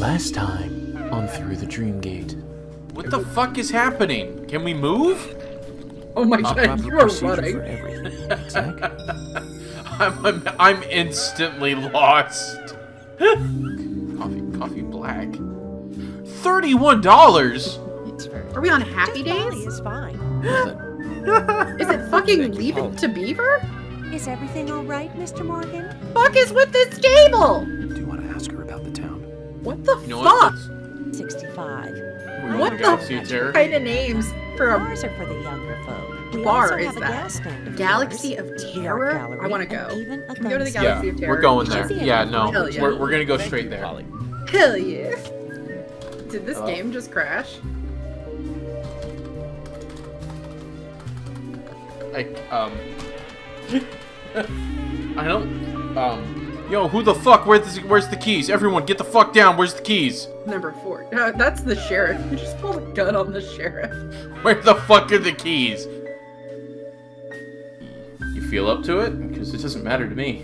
Last time on Through the Dream Gate. What the fuck is happening? Can we move? Oh my god, you are running. For everything. Exactly. I'm instantly lost. coffee black. $31? Are we on Happy Days? Is fine. Is it fucking Leave It to Beaver? Is everything all right, Mr. Morgan? Fuck is with this table? Do you want to ask her about the town? What the fuck? 65. What the kind of names for a bars are for the younger folk. We bar is that? Galaxy of Terror. I want to go. Can we go to the Galaxy of Terror? We're going there. Yeah, no, we're gonna go straight there. Hell yeah! Did this game just crash? I don't. Yo, who the fuck? Where's the keys? Everyone, get the fuck down. Where's the keys? Number 4. That's the sheriff. You just pulled a gun on the sheriff. Where the fuck are the keys? You feel up to it? Because it doesn't matter to me.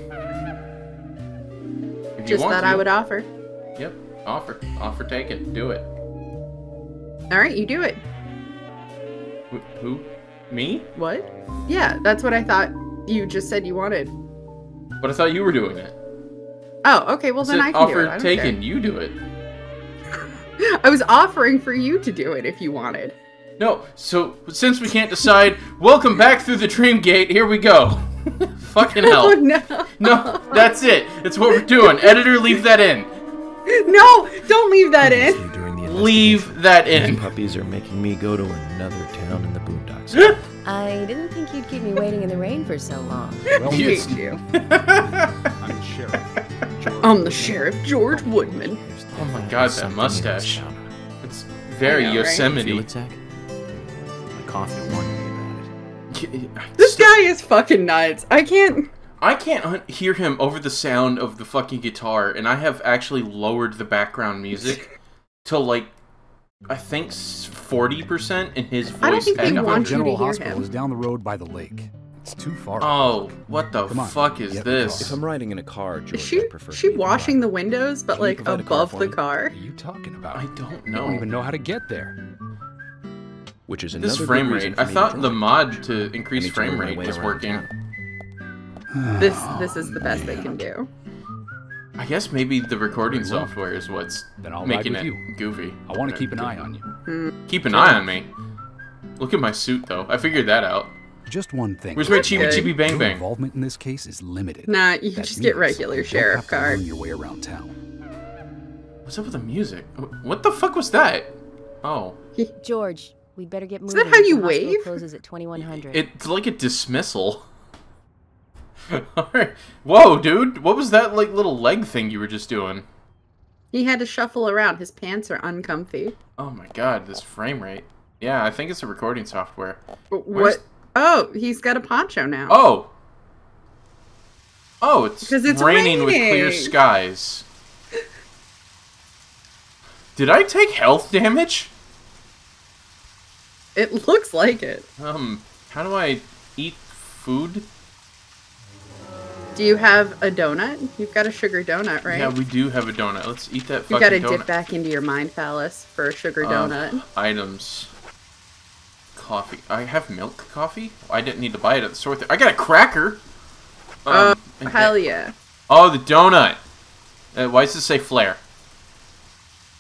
If just that I would offer. Yep. Offer. Offer, take it. Do it. Alright, you do it. Who? Me? What? Yeah, that's what I thought you just said you wanted. But I thought you were doing it. Oh, okay, well then I can do it. Offer taken, you do it. I was offering for you to do it if you wanted. No, so since we can't decide, welcome back through the Dream Gate, here we go. Fucking hell. Oh, no. No, that's it. That's what we're doing. Editor, leave that in. No, don't leave that in. Leave that in. Puppies are making me go to another town in the boondocks. I didn't think you'd keep me waiting in the rain for so long. Well, you. I'm the sheriff. George Woodman. Oh my god, that mustache. It's very Yosemite. Right? My coffee warned me about it. This guy is fucking nuts. I can't hear him over the sound of the fucking guitar, and I have actually lowered the background music to like I think 40% in his voice. I don't think they want you to hear him. General Hospital is down the road by the lake. It's too far. Oh, what the fuck is this? If I'm riding in a car, George, is she washing the windows, but like above the car? What are you talking about? I don't know. I don't even know how to get there. Which is another frame rate. I thought the mod to increase frame rate was working. This is the best they can do. I guess maybe the recording software is what's making it goofy. I want to keep an eye on you. Keep an eye on me? Look at my suit, though. I figured that out. Just one thing. Where's my chibi bang bang? Involvement in this case is limited. Nah, you just get regular sheriff card. Your way around town. What's up with the music? What the fuck was that? Oh. George, we better get moving. Is that how you wave? Closes at 2100. It's like a dismissal. Alright. Whoa, dude. What was that like little leg thing you were just doing? He had to shuffle around. His pants are uncomfy. Oh my god, this frame rate. Yeah, I think it's a recording software. What? Oh, he's got a poncho now. Oh. Oh, it's raining with clear skies. Did I take health damage? It looks like it. How do I eat food? Do you have a donut? You've got a sugar donut, right? Yeah, we do have a donut. Let's eat that fucking donut. You gotta dip back into your mind palace for a sugar donut. Items. Coffee. I have milk coffee? I didn't need to buy it at the store. I got a cracker! Oh, hell yeah. Oh, the donut! Why does it say flare?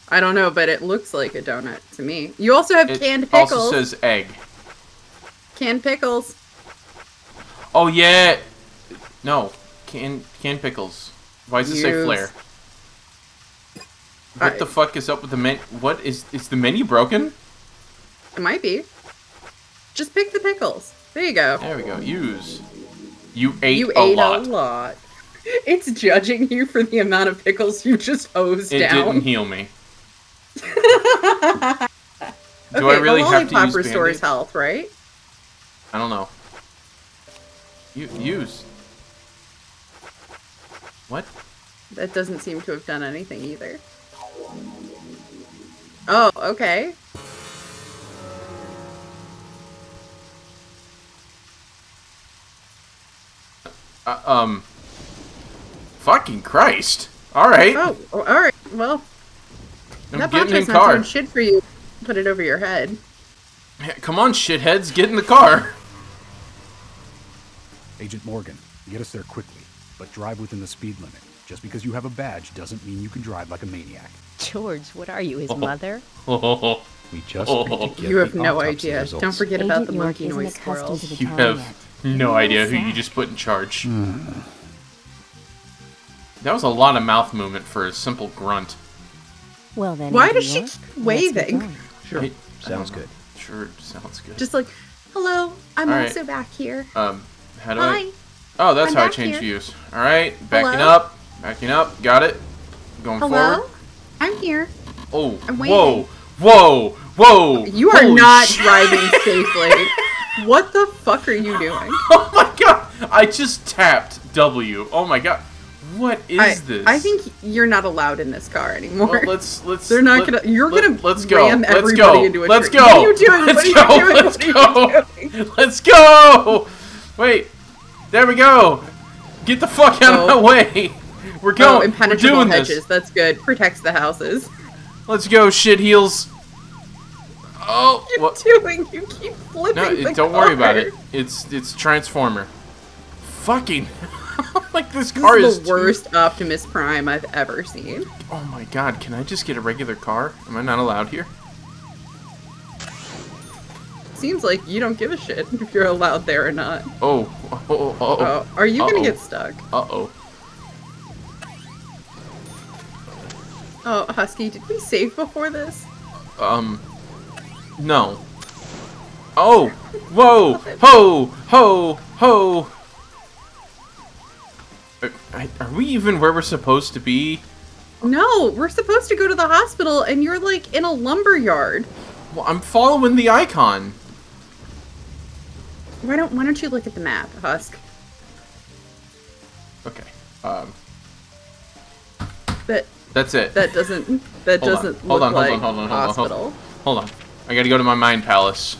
I don't know, but it looks like a donut to me. You also have canned pickles. It also says egg. Canned pickles. Oh, yeah! No. Canned pickles. Why does it say flare? What the fuck is up with the menu? What is the menu broken? It might be. Just pick the pickles. There you go. There we go. Use. You ate a lot. It's judging you for the amount of pickles you just hosed down. It didn't heal me. Do I really have to use Band-Aid? Lollipop restores health, right? I don't know. Use. What? That doesn't seem to have done anything either. Oh, okay. Fucking Christ! All right. Oh, all right. Well, That box has not thrown shit for you. Put it over your head. Yeah, come on, shitheads, get in the car. Agent Morgan, get us there quickly, but drive within the speed limit. Just because you have a badge doesn't mean you can drive like a maniac. George, what are you, his mother? We just you have no idea. Results. Don't forget Agent about the monkey noise squirrel. You have no idea who you just put in charge. That was a lot of mouth movement for a simple grunt. Well then, why does she keep waving? Sure, hey, sounds good. Sure, sounds good. Just like, hello, I'm also back here. How do I? Oh, that's how I change views. All right, backing up. Backing up, got it. Going forward. I'm here. Oh, I'm whoa, whoa, whoa! You are not driving safely. What the fuck are you doing? Oh my god! I just tapped W. Oh my god! What is this? I think you're not allowed in this car anymore. Well, let's. They're not gonna. You're gonna. Let's go. Ram everybody into a tree. What are you doing? Let's go. Wait. There we go. Get the fuck out of my way. We're going. Oh, impenetrable hedges. That's good. Protects the houses. Let's go, shit heels. Oh, what are you doing? You keep flipping the don't car. Worry about it. It's Transformer. Fucking. Like this car is the worst Optimus Prime I've ever seen. Oh my god! Can I just get a regular car? Am I not allowed here? Seems like you don't give a shit if you're allowed there or not. Oh, are you gonna get stuck? Oh, Husky, did we save before this? No. Oh! Whoa! Ho! Ho! Ho! Are we even where we're supposed to be? No, we're supposed to go to the hospital, and you're, like, in a lumber yard. Well, I'm following the icon. Why don't you look at the map, Husk? Okay, That's it. That doesn't look like hospital. Hold on. I gotta go to my mind palace.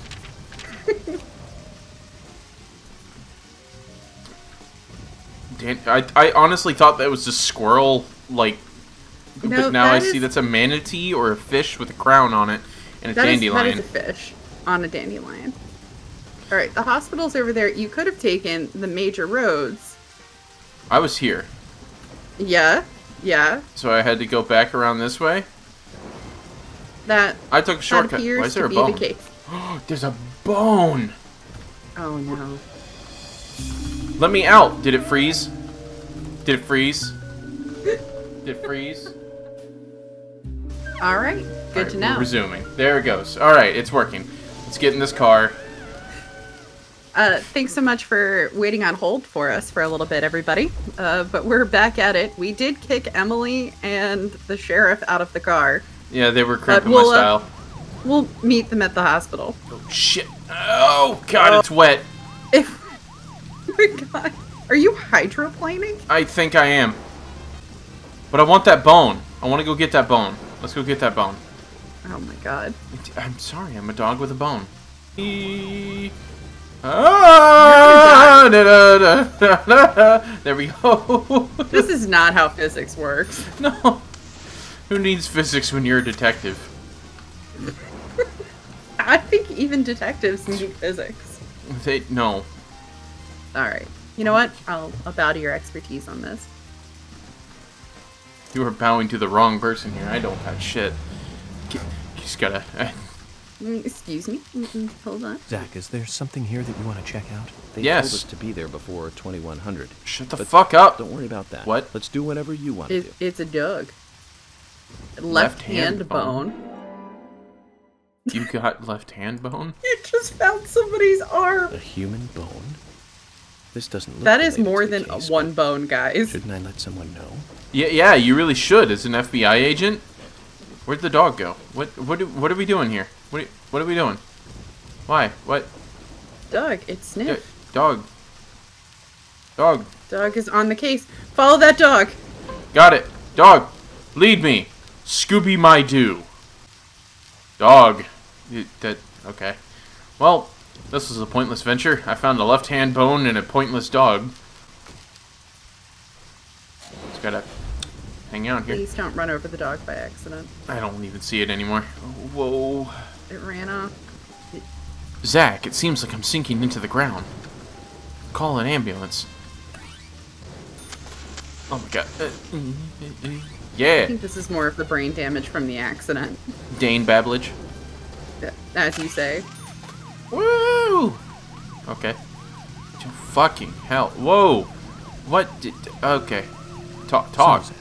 I honestly thought that was a squirrel, like, but now I see that's a manatee or a fish with a crown on it and a dandelion. That is a fish on a dandelion. Alright, the hospital's over there. You could have taken the major roads. I was here. Yeah? Yeah. So I had to go back around this way? I took a shortcut. Why is there a bone? There's a bone! Oh no. Let me out! Did it freeze? Did it freeze? Did it freeze? Alright, good to know. Resuming. There it goes. Alright, it's working. Let's get in this car. Thanks so much for waiting on hold for us for a little bit, everybody. But we're back at it. We did kick Emily and the sheriff out of the car. Yeah, they were cramping my style. We'll meet them at the hospital. Oh, shit. Oh, God, it's wet. Oh, my God. Are you hydroplaning? I think I am. But I want that bone. I want to go get that bone. Let's go get that bone. Oh, my God. I'm sorry. I'm a dog with a bone. Ah, da, da, da, da, da. There we go. This is not how physics works. No. Who needs physics when you're a detective? I think even detectives need physics. No. Alright. You know what? I'll bow to your expertise on this. You are bowing to the wrong person here. I don't have shit. Just gotta... Excuse me. Hold on. Zach, is there something here that you want to check out? They told us to be there before 2100. Shut the fuck up! Don't worry about that. What? Let's do whatever you want to do. It's a dog. Left hand bone. You got left hand bone? You just found somebody's arm. A human bone? This doesn't look that is more than one bone, guys. Shouldn't I let someone know? Yeah, yeah, you really should as an FBI agent. Where'd the dog go? What are we doing here? What are we doing? Why? What? Dog, it sniffed. Dog. Dog. Dog is on the case. Follow that dog. Got it. Dog, lead me. Scooby my do. Dog. Okay. Well, this was a pointless venture. I found a left hand bone and a pointless dog. Just gotta hang out here. Please don't run over the dog by accident. I don't even see it anymore. Whoa. It ran off. Zach, it seems like I'm sinking into the ground. Call an ambulance. Oh my god. Yeah. I think this is more of the brain damage from the accident. Dane Bablage. As you say. Woo! Okay. Fucking hell. Whoa! What did... Okay. Talk. So, Zach,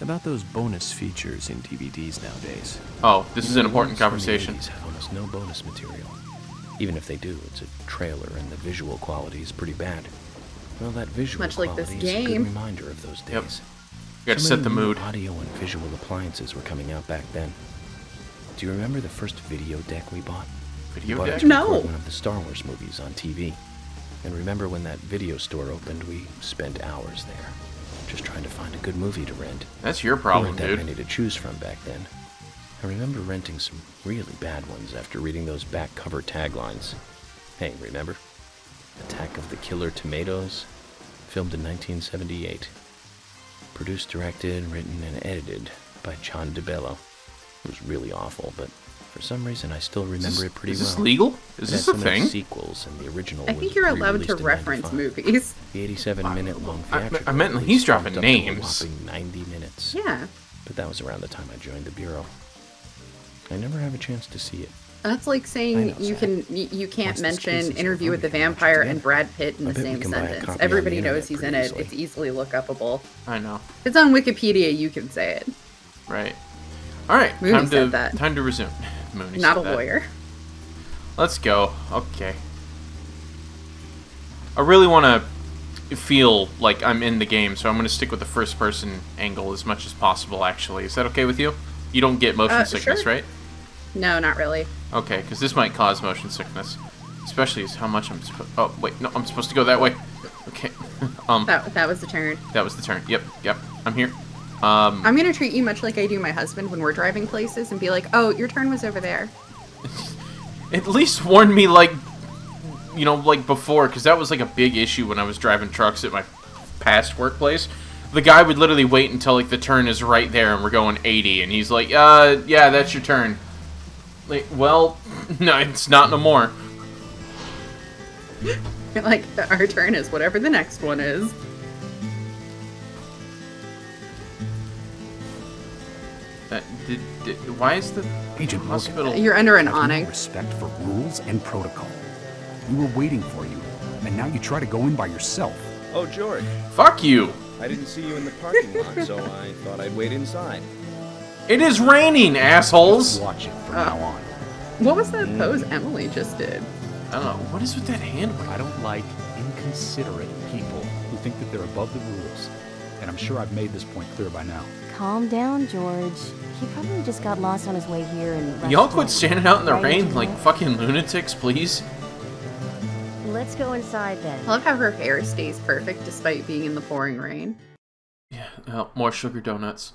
about those bonus features in DVDs nowadays. Oh, this is an important conversation. DVDs have almost no bonus material. Even if they do, it's a trailer and the visual quality is pretty bad. Well, that visual quality is a good reminder of those days. Yep. You gotta set the mood. Audio and visual appliances were coming out back then. Do you remember the first video deck we bought? Video deck? No! One of the Star Wars movies on TV. And remember when that video store opened, we spent hours there, just trying to find a good movie to rent. That's your problem, dude. There weren't that many to choose from back then. I remember renting some really bad ones after reading those back cover taglines. Hey, remember? Attack of the Killer Tomatoes, filmed in 1978. Produced, directed, written, and edited by Chan DeBello. It was really awful, but... for some reason, I still remember it pretty well. Is this legal? Is this a thing? Sequels and the original. I think you're allowed to reference movies. The 87-minute-long theatrical. I meant he's dropping names. A whopping 90 minutes. Yeah. But that was around the time I joined the bureau. I never have a chance to see it. That's like saying you can't mention Interview with the Vampire and Brad Pitt in the same sentence. Everybody knows he's in it. It's easily lookupable. I know. If it's on Wikipedia, you can say it. Right. All right. Time to resume. Mooney not a that. Lawyer. Let's go. Okay. I really want to feel like I'm in the game, so I'm going to stick with the first-person angle as much as possible, actually. Is that okay with you? You don't get motion sickness, sure. Right? No, not really. Okay, because this might cause motion sickness. Especially as how much I'm supposed... Oh, wait. No, I'm supposed to go that way. Okay. That was the turn. That was the turn. Yep, yep. I'm here. I'm going to treat you much like I do my husband when we're driving places and be like, oh, your turn was over there. At least warn me, like, you know, like before, because that was like a big issue when I was driving trucks at my past workplace. The guy would literally wait until, like, the turn is right there and we're going 80, and he's like, yeah, that's your turn. Like, well, no, it's not no more. Like, our turn is whatever the next one is. Why is the Agent hospital? Morgan, you're under an awning. Respect for rules and protocol. We were waiting for you, and now you try to go in by yourself. Oh, George. Fuck you. I didn't see you in the parking lot, so I thought I'd wait inside. It is raining, assholes. Watch it from now on. What was that pose Emily just did? I don't know. What is with that hand? I don't like inconsiderate people who think that they're above the rules, and I'm sure I've made this point clear by now. Calm down, George. He probably just got lost on his way here and... Y'all quit standing out in the rain like fucking lunatics, please. Let's go inside, then. I love how her hair stays perfect despite being in the pouring rain. Yeah, oh, more sugar donuts.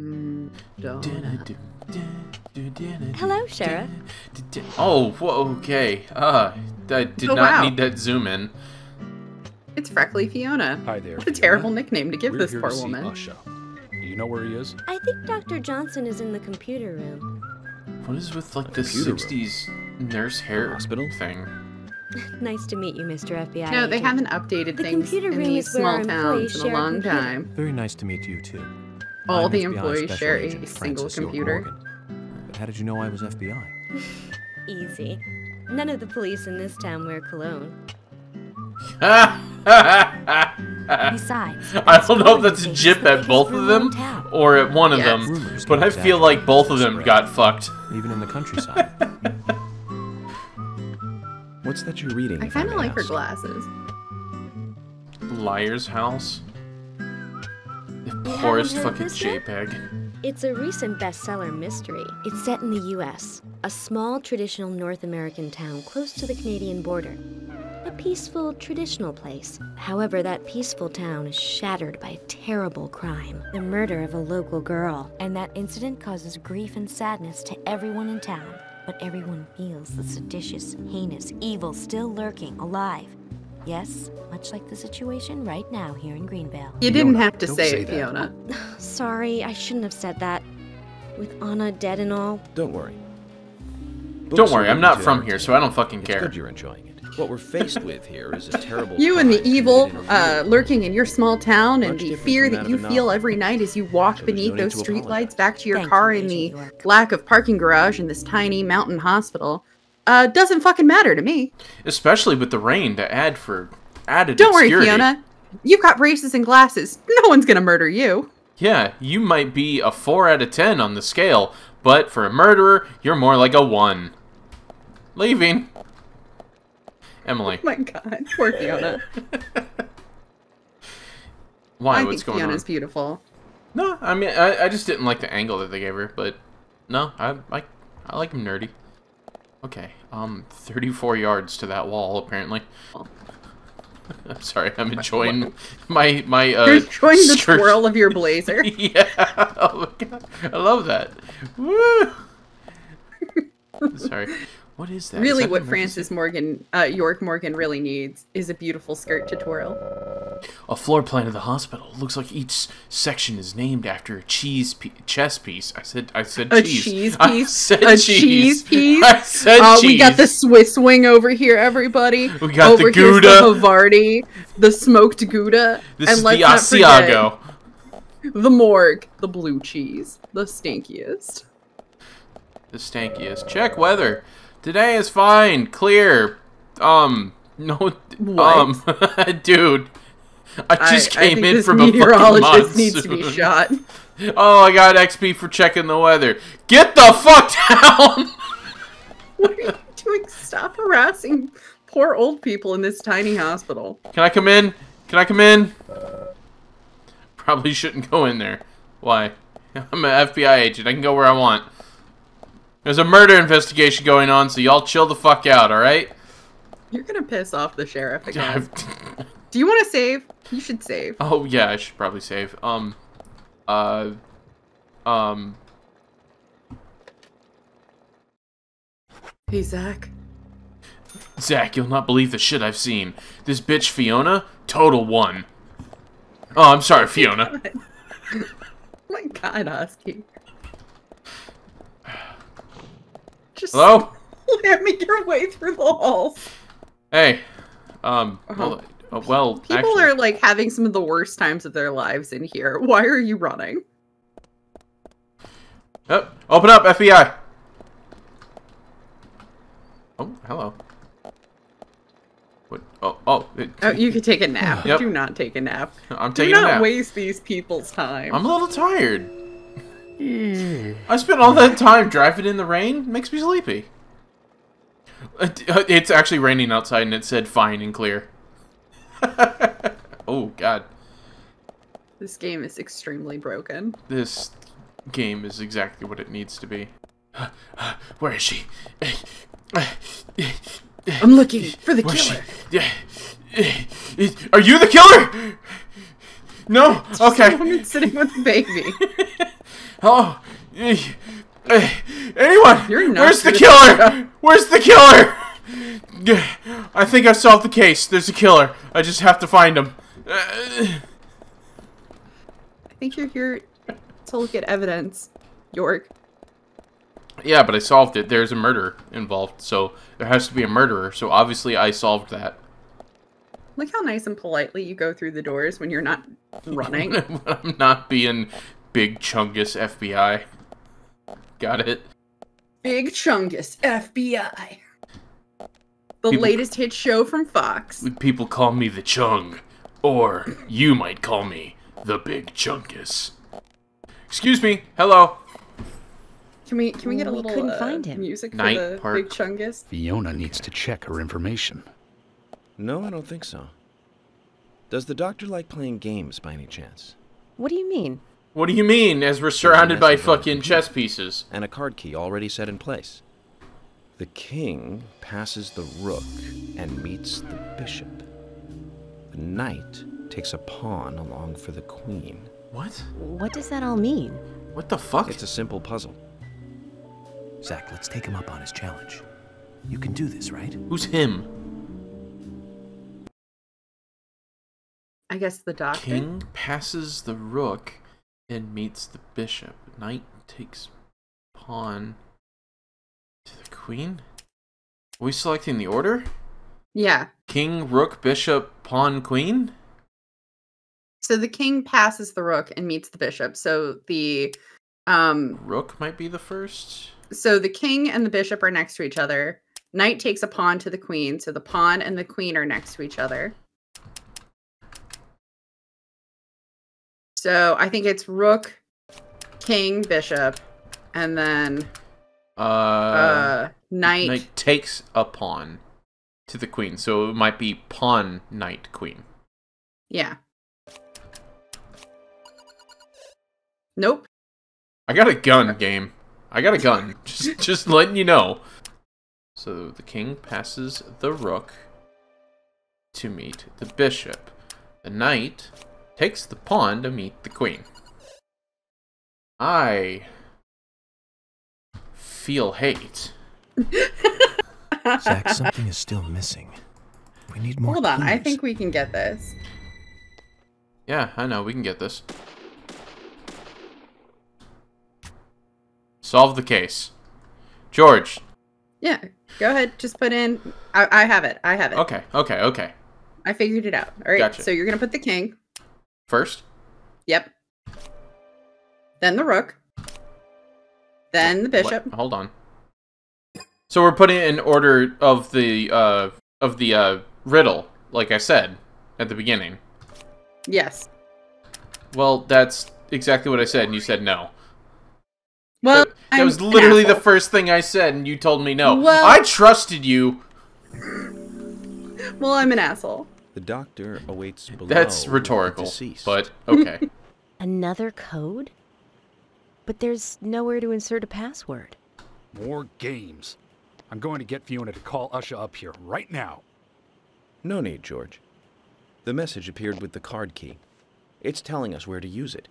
Donut. Hello, Sheriff. Oh, whoa, okay. I did not need that zoom in. It's Freckly Fiona. Hi there. What a terrible nickname to give this poor woman. Do you know where he is? I think Dr. Johnson is in the computer room. What is with, like, the 60s nurse hair hospital thing? Nice to meet you, Mr. FBI. No, they haven't updated things in these small towns in a long time. Very nice to meet you, too. All the employees share a single computer. But how did you know I was FBI? Easy. None of the police in this town wear cologne. Besides, I don't know if that's a jip at both of them or at one of them, but I feel like both of them got fucked. Even in the countryside. What's that you're reading? I kind of like her glasses. Liar's House. The poorest fucking JPEG. It's a recent bestseller mystery. It's set in the U.S., a small traditional North American town close to the Canadian border. A peaceful, traditional place. However, that peaceful town is shattered by a terrible crime, the murder of a local girl. And that incident causes grief and sadness to everyone in town. But everyone feels the seditious, heinous evil still lurking alive. Yes, much like the situation right now here in Greenvale. You didn't have to say it, Fiona. Sorry, I shouldn't have said that. With Anna dead and all. Don't worry. Don't worry, I'm not from here, so I don't fucking care. Good you're enjoying it. What we're faced with here is a terrible you and the evil lurking in your small town and the fear that you feel every night as you walk beneath those streetlights back to your car in the lack of parking garage in this tiny mountain hospital. Doesn't fucking matter to me. Especially with the rain to add for added Don't worry, obscurity. Fiona. You've got braces and glasses. No one's gonna murder you. Yeah, you might be a 4 out of 10 on the scale, but for a murderer, you're more like a 1. Leaving. Emily. Oh my god, poor Fiona. Why? What's going on? I think Fiona's beautiful. No, I mean, I just didn't like the angle that they gave her, but no, I like him nerdy. Okay, 34 yards to that wall, apparently. I'm sorry, I'm enjoying my You're enjoying the twirl of your blazer. Yeah, oh my god, I love that. Woo! Sorry, what is that? Really, is that what Frances Morgan, York Morgan really needs is a beautiful skirt to twirl. A floor plan of the hospital. Looks like each section is named after a chess piece. I said a cheese. Cheese piece. I said a cheese piece. I said cheese. We got the Swiss wing over here, everybody. We got over the Gouda, the Havarti, the smoked Gouda, this and let's not Asiago. Forget the morgue, the blue cheese, the stankiest. The stankiest. Check weather. Today is fine, clear. No, what? Dude. I just came in from a fucking monsoon. Needs to be shot. Oh, I got XP for checking the weather. Get the fuck down! What are you doing? Stop harassing poor old people in this tiny hospital. Can I come in? Can I come in? Probably shouldn't go in there. Why? I'm an FBI agent. I can go where I want. There's a murder investigation going on, so y'all chill the fuck out, alright? You're gonna piss off the sheriff again. Do you want to save? You should save. Oh yeah, I should probably save. Hey Zach. Zach, you'll not believe the shit I've seen. This bitch Fiona, total 1. Oh, I'm sorry, Fiona. Oh my god, Husky. Just hello? Let me your way through the halls. Hey, hold on. Well, people actually are like having some of the worst times of their lives in here. Why are you running? Oh, open up, FBI! Oh, hello. What? Oh, you could take a nap. Yep. Do not take a nap. I'm taking a nap. Do not waste these people's time. I'm a little tired. I spent all that time driving in the rain. Makes me sleepy. It's actually raining outside, and it said fine and clear. Oh god. This game is extremely broken. This game is exactly what it needs to be. Where is she? I'm looking for the killer. Are you the killer? No? It's just okay. Someone sitting with the baby. Oh. Anyone? Where's the killer? Where's the killer? I think I solved the case. There's a killer. I just have to find him. I think you're here to look at evidence, York. Yeah, but I solved it. There's a murder involved, so there has to be a murderer. So obviously I solved that. Look how nice and politely you go through the doors when you're not running. I'm not being Big Chungus FBI. Got it. Big Chungus FBI. The latest hit show from Fox. People call me the Chung, or you might call me the Big Chungus. Excuse me. Hello. Can we get a little music Night for the Park. Big Chungus? Fiona needs to check her information. No, I don't think so. Does the doctor like playing games by any chance? What do you mean? What do you mean? As we're surrounded by fucking chess pieces and a card key already set in place. The king passes the rook and meets the bishop. The knight takes a pawn along for the queen. What? What does that all mean? What the fuck? It's a simple puzzle. Zach, let's take him up on his challenge. You can do this, right? Who's him? I guess the doctor. King passes the rook and meets the bishop. Knight takes pawn to the queen. Are we selecting the order? Yeah. King, rook, bishop, pawn, queen? So the king passes the rook and meets the bishop. So the... rook might be the first. So the king and the bishop are next to each other. Knight takes a pawn to the queen. So the pawn and the queen are next to each other. So I think it's rook, king, bishop, and then knight. Knight takes a pawn to the queen. So it might be pawn, knight, queen. Yeah. Nope. I got a gun, game. I got a gun. Just letting you know. So the king passes the rook to meet the bishop. The knight takes the pawn to meet the queen. I feel hate. Zach, something is still missing. We need more. Hold on, clues. I think we can get this. Yeah, I know, we can get this. Solve the case. George. Yeah, go ahead. Just put in... I have it. I have it. Okay, okay, okay. I figured it out. All right, gotcha. So you're going to put the king. First? Yep. Then the rook. Then the bishop. What? Hold on. So we're putting it in order of the riddle, like I said at the beginning. Yes. Well, that's exactly what I said, and you said no. Well, that was literally the first thing I said, and you told me no. Well, I trusted you. Well, I'm an asshole. The doctor awaits below. That's rhetorical, but okay. Another code? But there's nowhere to insert a password. More games. I'm going to get Fiona to call Usha up here right now. No need, George. The message appeared with the card key. It's telling us where to use it.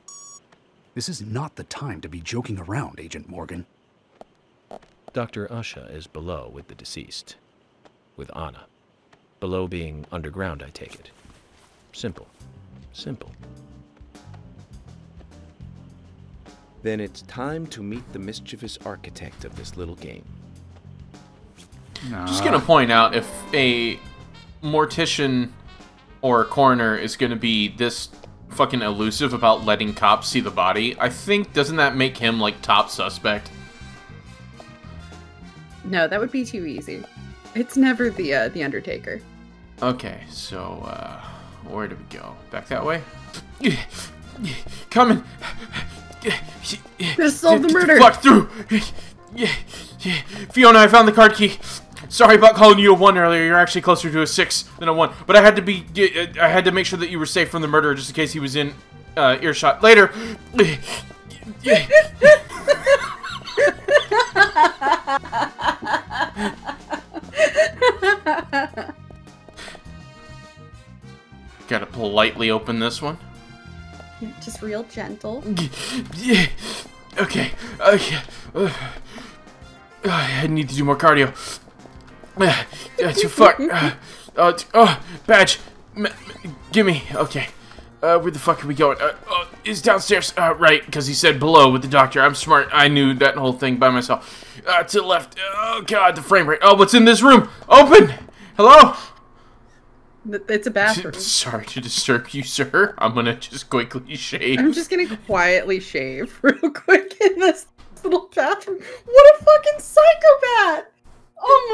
This is not the time to be joking around, Agent Morgan. Dr. Usha is below with the deceased. With Anna. Below being underground, I take it. Simple. Simple. Then it's time to meet the mischievous architect of this little game. Nah. Just gonna point out, if a mortician or a coroner is gonna be this fucking elusive about letting cops see the body, I think, doesn't that make him, like, top suspect? No, that would be too easy. It's never the Undertaker. Okay, so, where do we go? Back that way? Coming! Just solve the murder! Walk through! Fiona, I found the card key! Sorry about calling you a 1 earlier. You're actually closer to a 6 than a 1. But I had to make sure that you were safe from the murderer, just in case he was in earshot. Later. Gotta politely open this one. Yeah, just real gentle. Okay. Okay. I need to do more cardio. Fuck. Badge. Gimme. Okay. Where the fuck are we going? It's downstairs. Right, because he said below with the doctor. I'm smart. I knew that whole thing by myself. To the left. Oh, God, the frame rate. Oh, what's in this room? Open! Hello? It's a bathroom. Sorry to disturb you, sir. I'm gonna just quickly shave. I'm just gonna quietly shave real quick in this little bathroom. What a fucking psychopath! Oh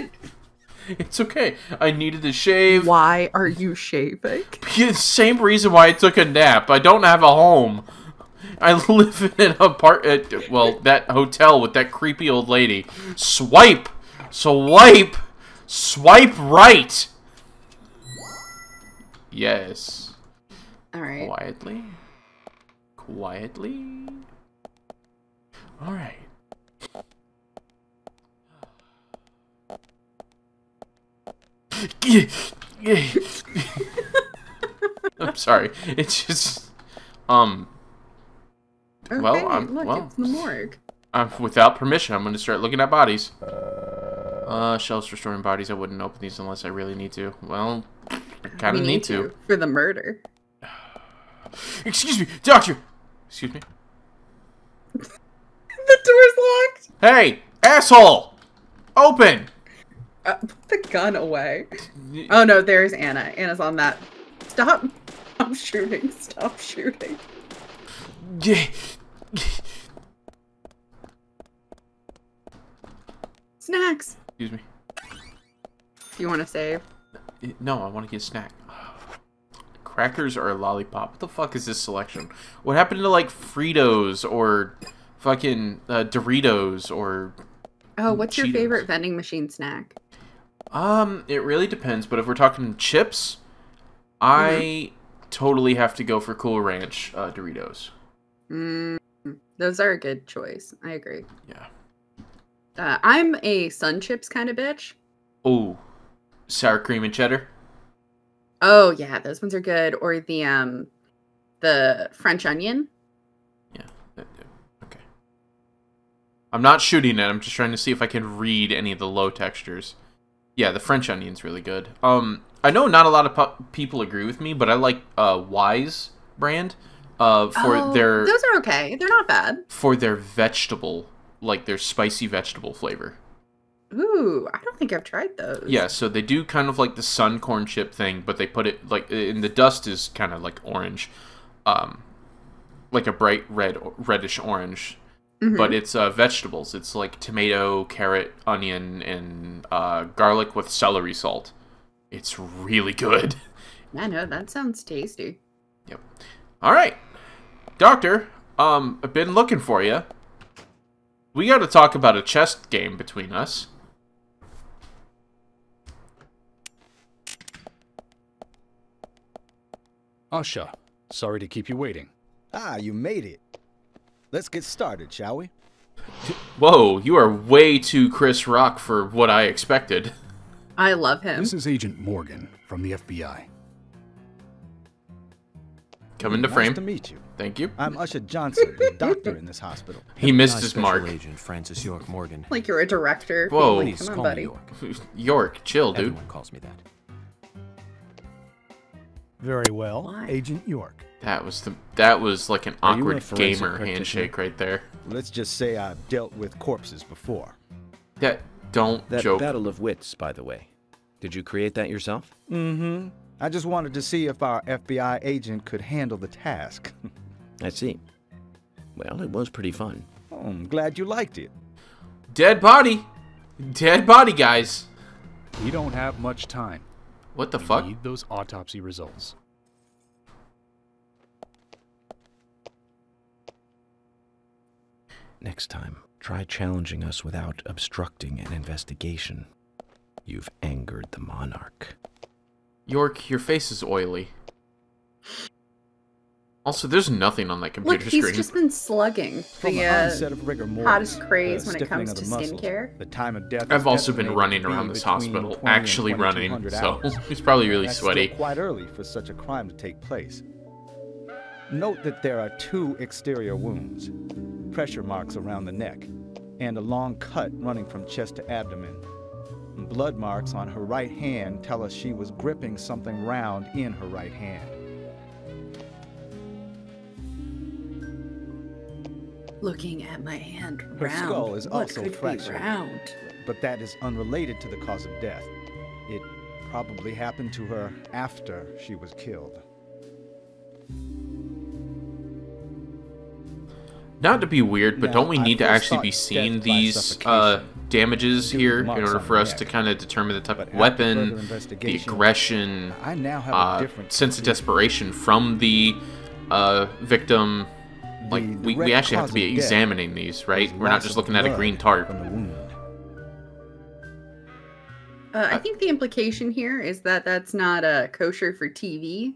my god! It's okay. I needed to shave. Why are you shaving? Same reason why I took a nap. I don't have a home. I live in an apartment. Well, that hotel with that creepy old lady. Swipe! Swipe! Swipe right! Yes. Alright. Quietly. Quietly. Alright. I'm sorry. It's just okay, well, I'm look, well, it's the morgue. I'm without permission. I'm going to start looking at bodies. Shelves for storing bodies. I wouldn't open these unless I really need to. Well, I kind of need to for the murder. Excuse me, doctor. Excuse me. The door's locked. Hey, asshole! Open. Put the gun away. Oh no, there's Anna. Anna's on that. Stop! Stop shooting! Stop shooting! Snacks. Excuse me. Do you want to save? No, I want to get a snack. Crackers or a lollipop? What the fuck is this selection? What happened to like Fritos or fucking Doritos or? Oh, what's Cheetos? Your favorite vending machine snack? It really depends. But if we're talking chips, I totally have to go for Cool Ranch Doritos. Those are a good choice. I agree. Yeah. I'm a Sun Chips kind of bitch. Oh, sour cream and cheddar. Oh yeah, those ones are good. Or the French onion. Yeah. Okay. I'm not shooting it. I'm just trying to see if I can read any of the low textures. Yeah, the French onion's really good. I know not a lot of people agree with me, but I like Wise brand. For their those are okay. They're not bad. For their vegetable. Like their spicy vegetable flavor. Ooh, I don't think I've tried those. Yeah, so they do kind of like the sun corn chip thing, but they put it like in the dust is kind of like orange, like a bright red, reddish orange. Mm-hmm. But it's vegetables. It's like tomato, carrot, onion, and garlic with celery salt. It's really good. I know that sounds tasty. Yep. All right, doctor. I've been looking for you. We gotta talk about a chess game between us. Usha, sorry to keep you waiting. Ah, you made it. Let's get started, shall we? Whoa, you are way too Chris Rock for what I expected. I love him. This is Agent Morgan from the FBI. Come into frame. Nice to meet you. Thank you. I'm Usha Johnson, the doctor in this hospital. He missed his mark. Agent Francis York Morgan. Like you're a director. Whoa, please, come on, buddy. York, chill, dude. Everyone calls me that. Very well, Agent York. That was like an awkward gamer handshake right there. Let's just say I've dealt with corpses before. That battle of wits, by the way. Did you create that yourself? Mm-hmm. I just wanted to see if our FBI agent could handle the task. I see. Well, it was pretty fun. Oh, I'm glad you liked it. Dead body. Dead body, guys. We don't have much time. What the fuck? We need those autopsy results. Next time, try challenging us without obstructing an investigation. You've angered the monarch. York, your face is oily. Also, there's nothing on that computer screen. Look, he's just been slugging the hottest craze when it comes to skincare. The time of death. I've also been running around this hospital, actually running, so he's probably really sweaty. Quite early for such a crime to take place. Note that there are 2 exterior wounds, pressure marks around the neck, and a long cut running from chest to abdomen. Blood marks on her right hand tell us she was gripping something round in her right hand. Looking at my hand, round. Her skull is also fractured, but that is unrelated to the cause of death. It probably happened to her after she was killed. Not to be weird, but don't we need to actually be seeing these damages here in order for us to kind of determine the type of weapon, the aggression, sense of desperation from the victim? Like, we actually have to be examining these, right? We're not just looking at a green tarp. I think the implication here is that that's not kosher for TV.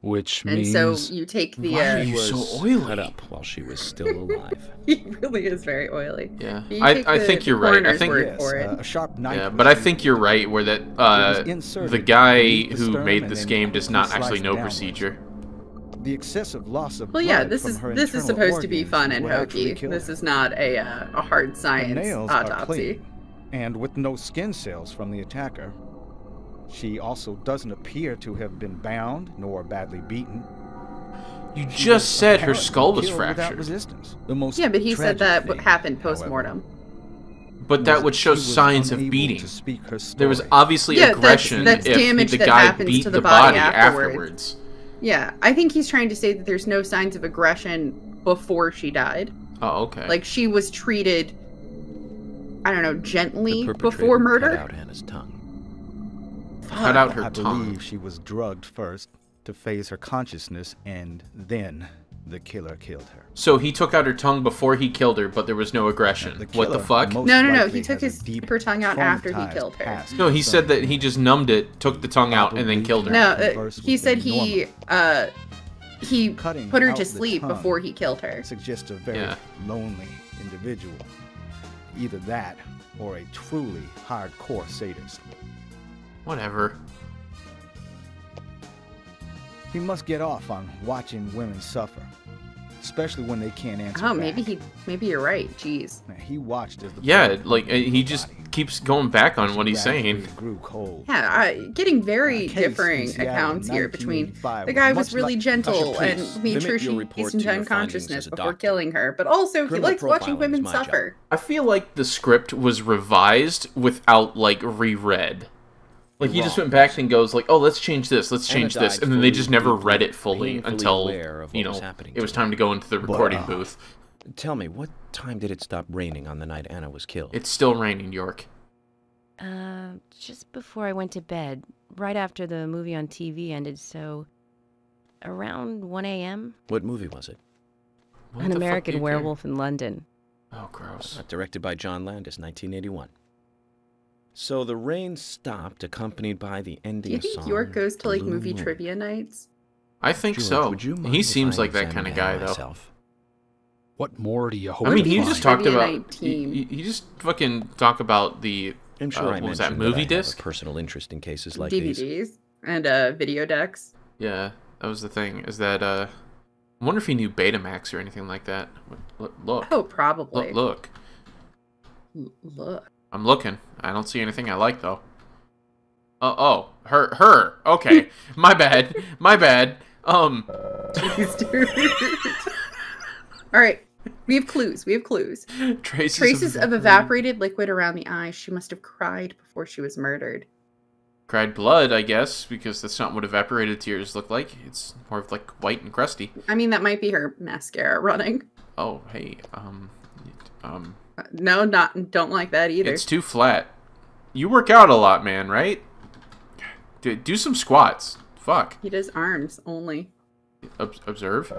Which means, and so you take the. Why are you so oily? Up while she was still alive. He really is very oily. Yeah, I think you're right. I think a sharp knife. Yeah, but I think you're right. Where that the guy who made this game does not actually know procedure. The excessive loss of. Well, yeah, this is supposed to be fun and hokey. This is not a hard science autopsy. And with no skin cells from the attacker. She also doesn't appear to have been bound nor badly beaten. You just said her skull was fractured. The most yeah, but he said that what happened post-mortem. But that would show signs of beating. There was obviously aggression if the guy beat the body afterwards. Yeah, I think he's trying to say that there's no signs of aggression before she died. Oh, okay. Like, she was treated, I don't know, gently before murder? Cut out Hannah's tongue. Cut out her tongue. I believe she was drugged first to phase her consciousness, and then the killer killed her. So he took out her tongue before he killed her, but there was no aggression. The what the fuck? No, no, no. He took her tongue out after he killed her. No, he said that he just numbed it, took the tongue out, and then killed her. No, he said he put her to sleep before he killed her. Suggests a very lonely individual. Either that, or a truly hardcore sadist. Whatever. He must get off on watching women suffer, especially when they can't answer. Oh, maybe maybe you're right. Jeez. He watched as the like he just keeps going back on what he's saying. Yeah, getting very differing accounts here between the guy was really gentle and made sure she eased unconsciousness before killing her, but also he likes watching women suffer. I feel like the script was revised without like reread. Like, he just went back and goes, like, oh, let's change this, let's change this. And then they just never read it fully until, you know, it was time to go into the recording booth. Tell me, what time did it stop raining on the night Anna was killed? It's still raining, York. Just before I went to bed, right after the movie on TV ended, so around 1 a.m. What movie was it? An American Werewolf in London. Oh, gross. Directed by John Landis, 1981. So the rain stopped, accompanied by the ending song. Do you think York goes to, like, movie trivia nights? I think so. He seems like that kind of guy, though. What more do you hope? I mean, he just talked about... He just fucking talked about the... I'm sure I mentioned that movie disc? Personal interest in cases like these. DVDs and video decks. Yeah, that was the thing, is that... I wonder if he knew Betamax or anything like that. Look. Oh, probably. Look. Look. I'm looking. I don't see anything I like, though. Oh, her. Okay. My bad. Jeez, dude. All right. We have clues. Traces of evaporated liquid around the eye. She must have cried before she was murdered. Cried blood, I guess, because that's not what evaporated tears look like. It's more of, like, white and crusty. I mean, that might be her mascara running. Oh, hey, no, don't like that either. It's too flat. You work out a lot, man, right? Do some squats. Fuck. He does arms only. Observe.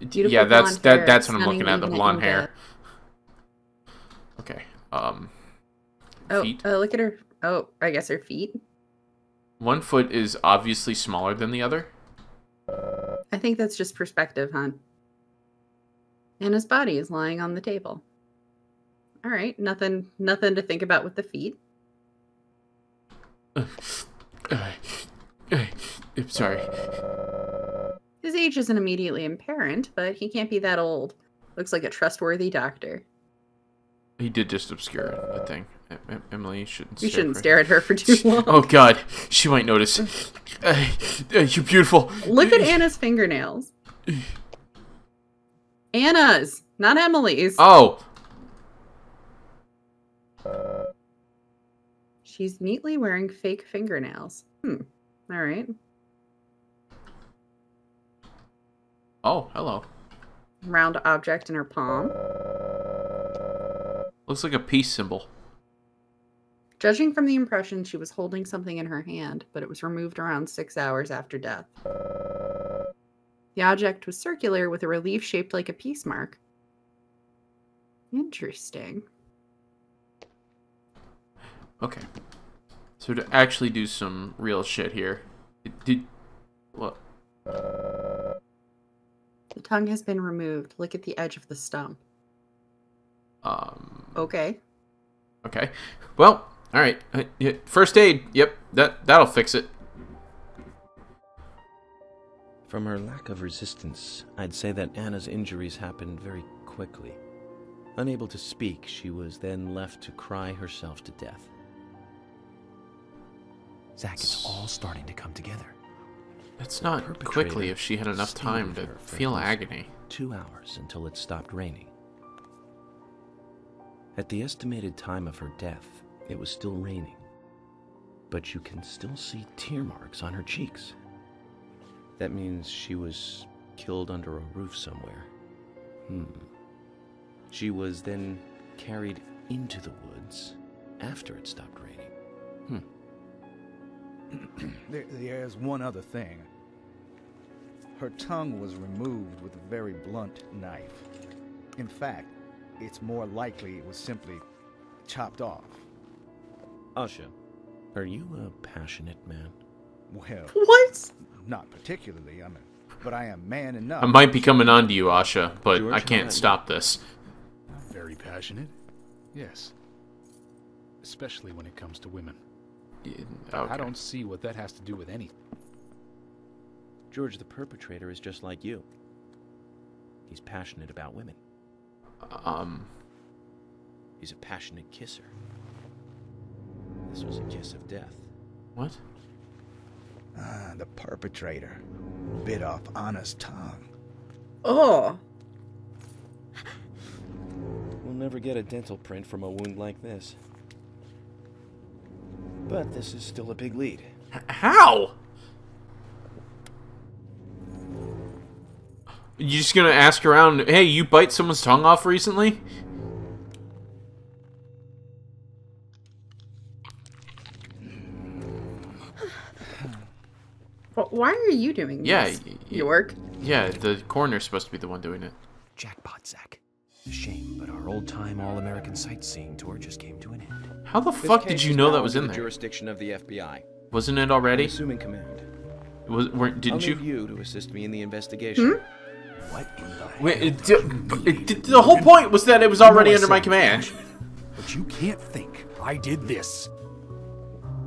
Beautiful yeah, that's that. Hair. That's what I'm looking at. The blonde hair. Okay. Feet. Oh, look at her. Oh, I guess her feet. One foot is obviously smaller than the other. I think that's just perspective, hon. And his body is lying on the table. All right, nothing to think about with the feet. I'm sorry. His age isn't immediately apparent, but he can't be that old. Looks like a trustworthy doctor. He did just obscure a thing. Emily shouldn't. You shouldn't stare at her for too long. Oh God, she might notice. You're beautiful. Look at Anna's fingernails. Anna's, not Emily's. Oh. She's neatly wearing fake fingernails. Hmm. All right. Oh, hello. Round object in her palm. Looks like a peace symbol. Judging from the impression, she was holding something in her hand, but it was removed around 6 hours after death. The object was circular with a relief shaped like a peace mark. Interesting. Okay. So to actually do some real shit here. What? The tongue has been removed. Look at the edge of the stump. Okay. Okay. Well, all right. First aid. Yep. That'll fix it. From her lack of resistance, I'd say that Anna's injuries happened very quickly. Unable to speak, she was then left to cry herself to death. Zach, it's all starting to come together. That's not quickly if she had enough time to feel agony. 2 hours until it stopped raining. At the estimated time of her death, it was still raining, but you can still see tear marks on her cheeks. That means she was killed under a roof somewhere. She was then carried into the woods after it stopped raining. There's one other thing. Her tongue was removed with a very blunt knife. In fact, it's more likely it was simply chopped off. Asha, are you a passionate man? Well, what? Not particularly, I mean, but I am man enough. I might be coming on to you, Asha, but George, I can't stop this. Very passionate? Yes. Especially when it comes to women. Yeah, okay. I don't see what that has to do with anything. George, the perpetrator is just like you. He's passionate about women. He's a passionate kisser. This was a kiss of death. What? The perpetrator bit off Anna's tongue. Oh. We'll never get a dental print from a wound like this. But this is still a big lead. How? You're just gonna ask around, hey, you bite someone's tongue off recently? Well, why are you doing this, York? Yeah, the coroner's supposed to be the one doing it. Jackpot, Zach. A shame, but our old-time all-American sightseeing tour just came to an end. How the fuck did you know that was in there? Jurisdiction of the FBI. Wasn't it already? Assuming command. Didn't you? You to assist me in the investigation. What in the the whole point was that it was already under my command. But you can't think I did this.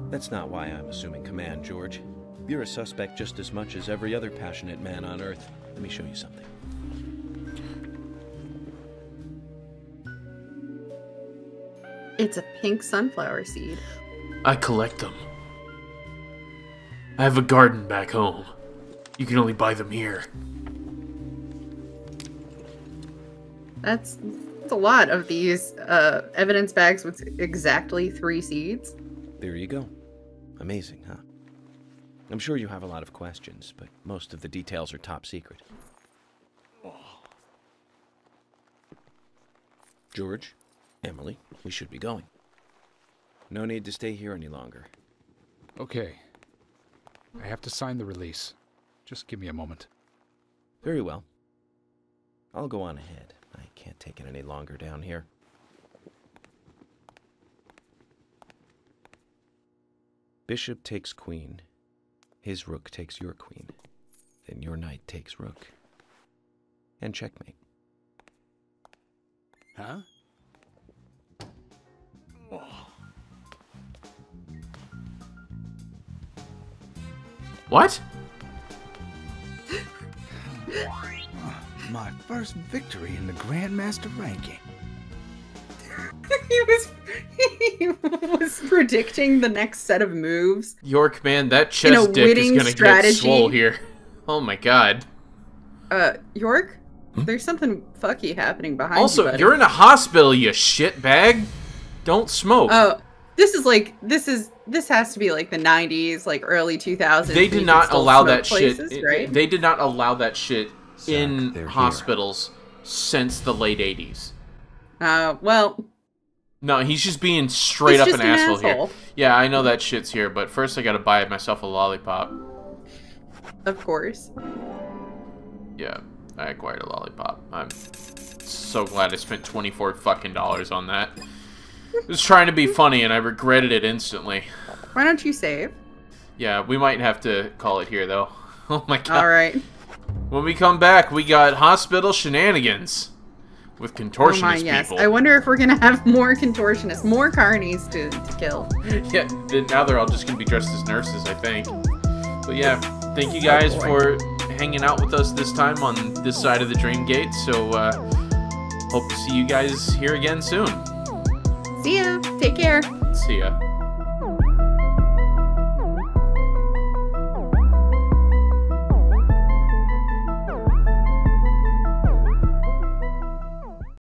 That's not why I'm assuming command, George. You're a suspect just as much as every other passionate man on Earth. Let me show you something. It's a pink sunflower seed. I collect them. I have a garden back home. You can only buy them here. That's a lot of these evidence bags with exactly 3 seeds. There you go. Amazing, huh? I'm sure you have a lot of questions, but most of the details are top secret. George, Emily, we should be going. No need to stay here any longer. Okay. I have to sign the release. Just give me a moment. Very well. I'll go on ahead. I can't take it any longer down here. Bishop takes queen. His rook takes your queen, then your knight takes rook, and checkmate. Huh? What? My first victory in the Grandmaster ranking. He was predicting the next set of moves. York, man, that chest dick is gonna get swole here. Oh my god. York, there's something fucky happening behind you. Also, you're in a hospital, you shitbag. Don't smoke. Oh, this has to be like the 90s, like early 2000s. They did not allow that shit. Right? They did not allow that shit in hospitals since the late 80s. Well. No, he's just being straight up an asshole here. Yeah, I know that shit's here, but first I gotta buy myself a lollipop. Of course. Yeah, I acquired a lollipop. I'm so glad I spent $24 fucking on that. I was trying to be funny and I regretted it instantly. Why don't you save? Yeah, we might have to call it here though. Oh my god. Alright. When we come back, we got hospital shenanigans. With contortionist people. I wonder if we're gonna have more contortionists, more carnies to kill. Yeah, then now they're all just gonna be dressed as nurses, I think. But yeah, thank you guys for hanging out with us this time on this side of the Dream Gate. So hope to see you guys here again soon. See ya. Take care. See ya.